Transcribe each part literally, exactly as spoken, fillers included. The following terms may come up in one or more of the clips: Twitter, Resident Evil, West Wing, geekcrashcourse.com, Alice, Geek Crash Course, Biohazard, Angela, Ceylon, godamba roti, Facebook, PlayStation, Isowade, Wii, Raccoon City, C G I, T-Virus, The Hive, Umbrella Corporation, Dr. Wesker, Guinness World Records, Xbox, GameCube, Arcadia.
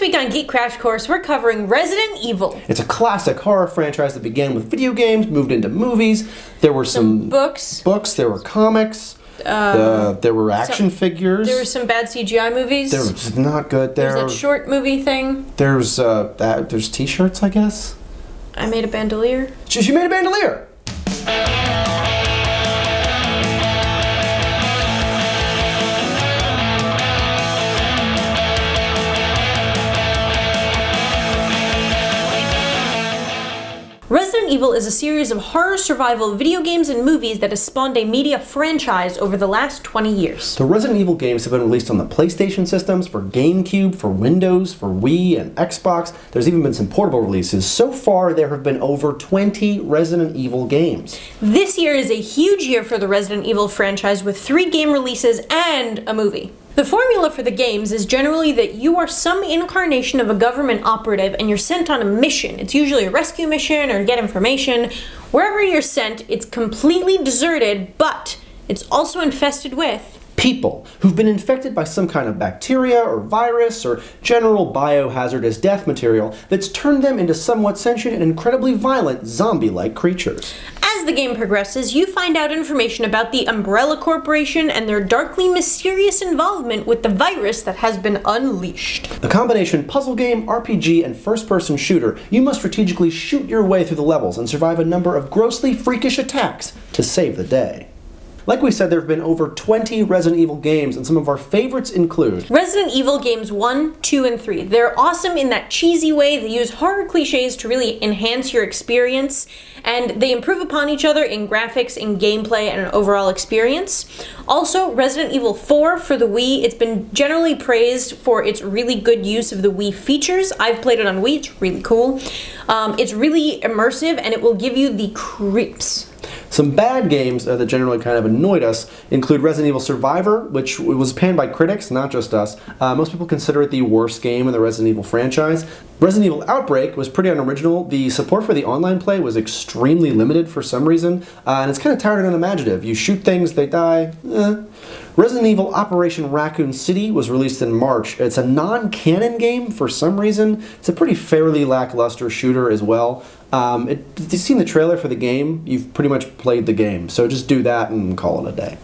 This week on Geek Crash Course, we're covering Resident Evil. It's a classic horror franchise that began with video games, moved into movies. There were some, some books. Books. There were comics. Um, the, there were action so, figures. There were some bad C G I movies. There was not good. There, there's that short movie thing. There's uh, uh, there's T-shirts, I guess. I made a bandolier. She, she made a bandolier. Resident Evil is a series of horror survival video games and movies that has spawned a media franchise over the last twenty years. The Resident Evil games have been released on the PlayStation systems, for GameCube, for Windows, for Wii, and Xbox. There's even been some portable releases. So far, there have been over twenty Resident Evil games. This year is a huge year for the Resident Evil franchise, with three game releases and a movie. The formula for the games is generally that you are some incarnation of a government operative and you're sent on a mission. It's usually a rescue mission or get information. Wherever you're sent, it's completely deserted, but it's also infested with people who've been infected by some kind of bacteria or virus or general biohazardous death material that's turned them into somewhat sentient and incredibly violent zombie-like creatures. As the game progresses, you find out information about the Umbrella Corporation and their darkly mysterious involvement with the virus that has been unleashed. A combination puzzle game, R P G, and first-person shooter, you must strategically shoot your way through the levels and survive a number of grossly freakish attacks to save the day. Like we said, there have been over twenty Resident Evil games, and some of our favorites include Resident Evil games one, two, and three. They're awesome in that cheesy way. They use horror cliches to really enhance your experience, and they improve upon each other in graphics, in gameplay, and an overall experience. Also, Resident Evil four for the Wii. It's been generally praised for its really good use of the Wii features. I've played it on Wii. It's really cool. Um, it's really immersive, and it will give you the creeps. Some bad games uh, that generally kind of annoyed us include Resident Evil Survivor, which was panned by critics, not just us. Uh, most people consider it the worst game in the Resident Evil franchise. Resident Evil Outbreak was pretty unoriginal. The support for the online play was extremely limited for some reason, uh, and it's kind of tired and unimaginative. You shoot things, they die. Eh. Resident Evil Operation Raccoon City was released in March. It's a non-canon game for some reason. It's a pretty fairly lackluster shooter as well. Um, it, if you've seen the trailer for the game, you've pretty much played the game, so just do that and call it a day.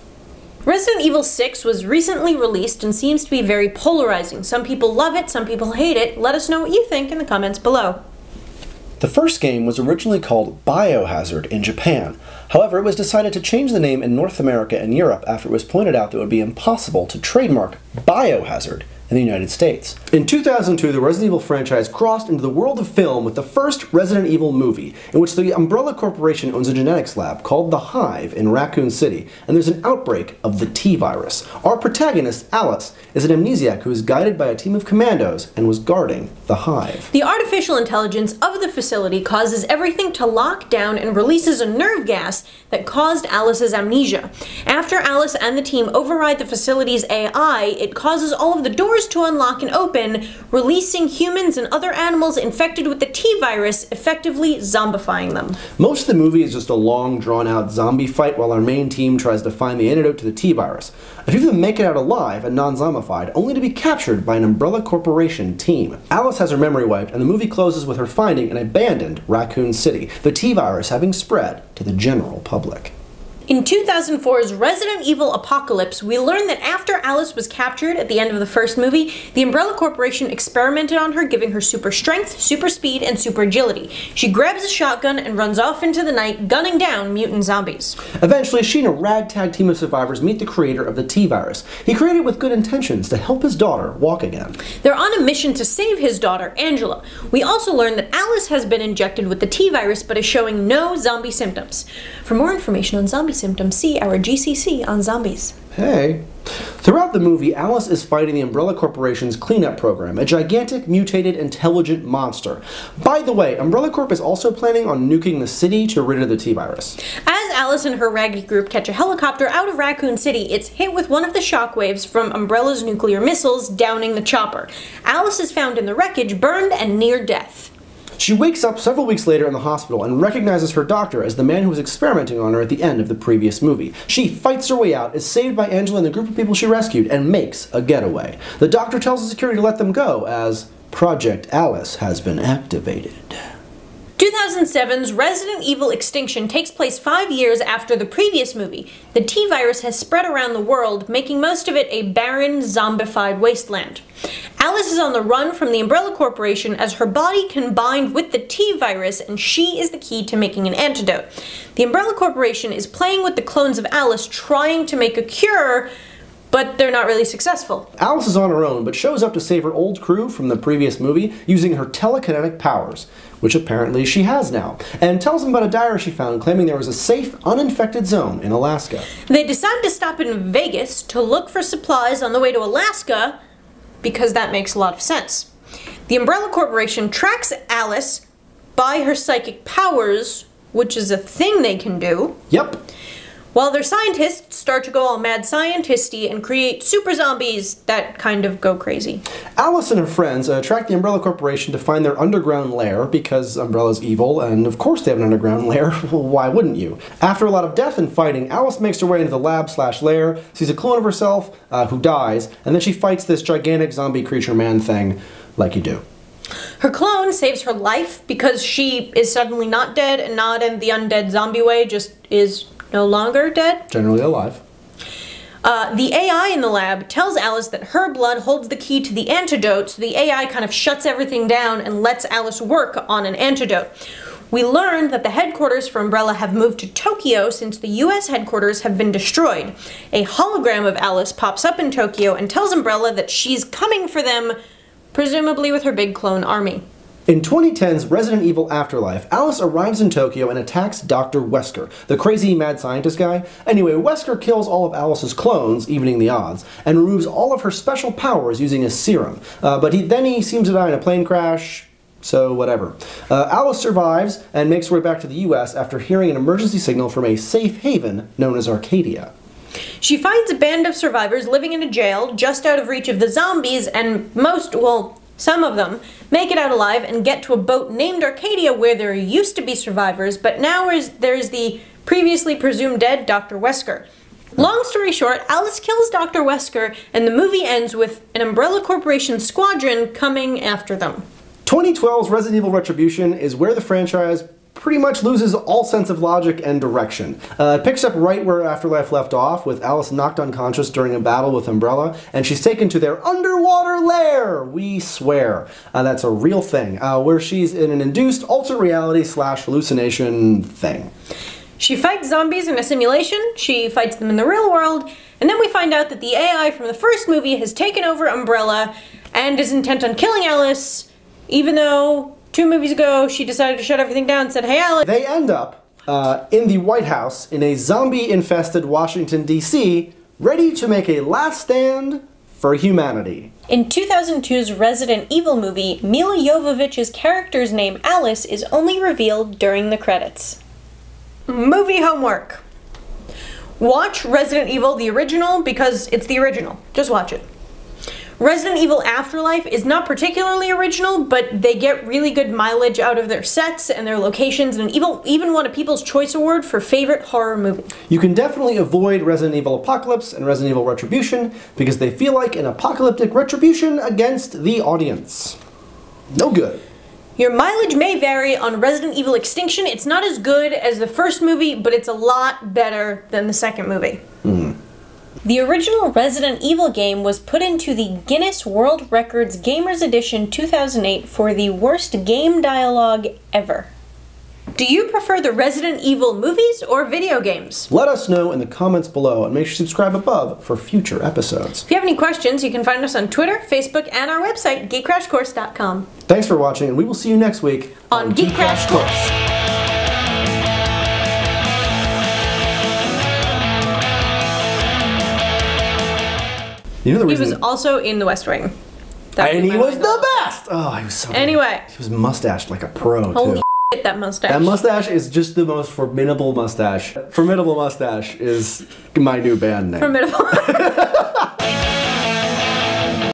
Resident Evil six was recently released and seems to be very polarizing. Some people love it, some people hate it. Let us know what you think in the comments below. The first game was originally called Biohazard in Japan. However, it was decided to change the name in North America and Europe after it was pointed out that it would be impossible to trademark Biohazard in the United States. In two thousand two, the Resident Evil franchise crossed into the world of film with the first Resident Evil movie, in which the Umbrella Corporation owns a genetics lab called The Hive in Raccoon City, and there's an outbreak of the T virus. Our protagonist, Alice, is an amnesiac who is guided by a team of commandos and was guarding The Hive. The artificial intelligence of the facility causes everything to lock down and releases a nerve gas that caused Alice's amnesia. After Alice and the team override the facility's A I, it causes all of the doors to unlock and open, releasing humans and other animals infected with the T virus, effectively zombifying them. Most of the movie is just a long, drawn-out zombie fight while our main team tries to find the antidote to the T virus. A few of them make it out alive and non-zombified, only to be captured by an Umbrella Corporation team. Alice has her memory wiped, and the movie closes with her finding an abandoned Raccoon City, the T virus having spread to the general public. In two thousand four's Resident Evil Apocalypse, we learned that after Alice was captured at the end of the first movie, the Umbrella Corporation experimented on her, giving her super strength, super speed, and super agility. She grabs a shotgun and runs off into the night, gunning down mutant zombies. Eventually, she and a ragtag team of survivors meet the creator of the T virus. He created it with good intentions to help his daughter walk again. They're on a mission to save his daughter, Angela. We also learn that Alice has been injected with the T virus but is showing no zombie symptoms. For more information on zombie symptoms, see our G C C on zombies. Hey. Throughout the movie, Alice is fighting the Umbrella Corporation's cleanup program, a gigantic, mutated, intelligent monster. By the way, Umbrella Corp is also planning on nuking the city to rid of the T virus. As Alice and her raggedy group catch a helicopter out of Raccoon City, it's hit with one of the shockwaves from Umbrella's nuclear missiles, downing the chopper. Alice is found in the wreckage, burned and near death. She wakes up several weeks later in the hospital and recognizes her doctor as the man who was experimenting on her at the end of the previous movie. She fights her way out, is saved by Angela and the group of people she rescued, and makes a getaway. The doctor tells the security to let them go, as Project Alice has been activated. two thousand seven's Resident Evil Extinction takes place five years after the previous movie. The T-Virus has spread around the world, making most of it a barren, zombified wasteland. Alice is on the run from the Umbrella Corporation as her body combined with the T-Virus, and she is the key to making an antidote. The Umbrella Corporation is playing with the clones of Alice, trying to make a cure, but they're not really successful. Alice is on her own, but shows up to save her old crew from the previous movie using her telekinetic powers, which apparently she has now, and tells them about a diary she found claiming there was a safe, uninfected zone in Alaska. They decide to stop in Vegas to look for supplies on the way to Alaska, because that makes a lot of sense. The Umbrella Corporation tracks Alice by her psychic powers, which is a thing they can do. Yep. While their scientists start to go all mad scientisty and create super zombies that kind of go crazy. Alice and her friends uh, track the Umbrella Corporation to find their underground lair, because Umbrella's evil, and of course they have an underground lair. Why wouldn't you? After a lot of death and fighting, Alice makes her way into the lab slash lair, sees a clone of herself uh, who dies, and then she fights this gigantic zombie creature man thing, like you do. Her clone saves her life because she is suddenly not dead, and not in the undead zombie way, just is no longer dead. Generally alive. Uh, the A I in the lab tells Alice that her blood holds the key to the antidote, so the A I kind of shuts everything down and lets Alice work on an antidote. We learn that the headquarters for Umbrella have moved to Tokyo since the U S headquarters have been destroyed. A hologram of Alice pops up in Tokyo and tells Umbrella that she's coming for them, presumably with her big clone army. In twenty ten's Resident Evil Afterlife, Alice arrives in Tokyo and attacks Doctor Wesker, the crazy mad scientist guy. Anyway, Wesker kills all of Alice's clones, evening the odds, and removes all of her special powers using a serum. Uh, but he, then he seems to die in a plane crash, so whatever. Uh, Alice survives and makes her way back to the U S after hearing an emergency signal from a safe haven known as Arcadia. She finds a band of survivors living in a jail just out of reach of the zombies, and most, well, some of them make it out alive and get to a boat named Arcadia, where there used to be survivors, but now is, there's the previously presumed dead Doctor Wesker. Long story short, Alice kills Doctor Wesker, and the movie ends with an Umbrella Corporation squadron coming after them. twenty twelve's Resident Evil Retribution is where the franchise pretty much loses all sense of logic and direction. Uh, it picks up right where Afterlife left off, with Alice knocked unconscious during a battle with Umbrella, and she's taken to their underwater lair, we swear. Uh, that's a real thing, uh, where she's in an induced alternate reality slash hallucination thing. She fights zombies in a simulation, she fights them in the real world, and then we find out that the A I from the first movie has taken over Umbrella and is intent on killing Alice, even though two movies ago, she decided to shut everything down and said, "Hey, Alice." They end up uh, in the White House in a zombie-infested Washington, D C, ready to make a last stand for humanity. In two thousand two's Resident Evil movie, Mila Jovovich's character's name, Alice, is only revealed during the credits. Movie homework. Watch Resident Evil, the original, because it's the original. Just watch it. Resident Evil Afterlife is not particularly original, but they get really good mileage out of their sets and their locations, and even, even won a People's Choice Award for favorite horror movie. You can definitely avoid Resident Evil Apocalypse and Resident Evil Retribution, because they feel like an apocalyptic retribution against the audience. No good. Your mileage may vary on Resident Evil Extinction. It's not as good as the first movie, but it's a lot better than the second movie. Mm. The original Resident Evil game was put into the Guinness World Records Gamers Edition two thousand eight for the worst game dialogue ever. Do you prefer the Resident Evil movies or video games? Let us know in the comments below, and make sure you subscribe above for future episodes. If you have any questions, you can find us on Twitter, Facebook, and our website, geek crash course dot com. Thanks for watching, and we will see you next week on, on Geek, Geek Crash Course. Course. You know the reason he was also in The West Wing. That and he was the best! Oh, he was so Anyway. Good. He was mustached like a pro, Holy too. Shit, that mustache. That mustache is just the most formidable mustache. Formidable Mustache is my new band name. Formidable.